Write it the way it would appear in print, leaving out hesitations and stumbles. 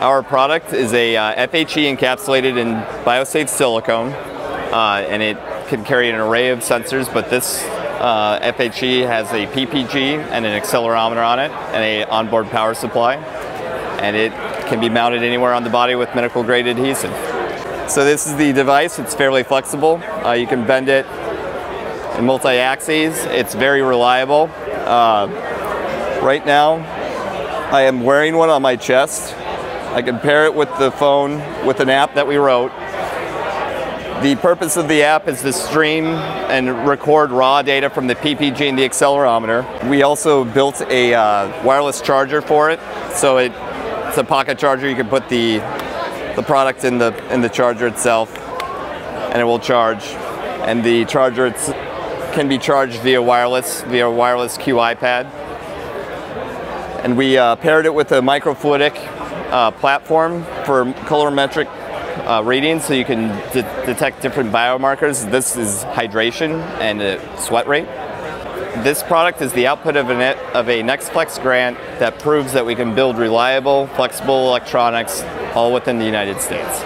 Our product is a FHE encapsulated in biosafe silicone, and it can carry an array of sensors, but this FHE has a PPG and an accelerometer on it and an onboard power supply, and it can be mounted anywhere on the body with medical grade adhesive. So this is the device. It's fairly flexible. You can bend it in multi-axes. It's very reliable. Right now I am wearing one on my chest. I can pair it with the phone with an app that we wrote. The purpose of the app is to stream and record raw data from the PPG and the accelerometer. We also built a wireless charger for it, so it's a pocket charger. You can put the product in the charger itself, and it will charge. And the charger can be charged via wireless QI pad. And we paired it with a microfluidic platform for colorimetric readings, so you can detect different biomarkers. This is hydration and sweat rate. This product is the output of a NextFlex grant that proves that we can build reliable, flexible electronics all within the United States.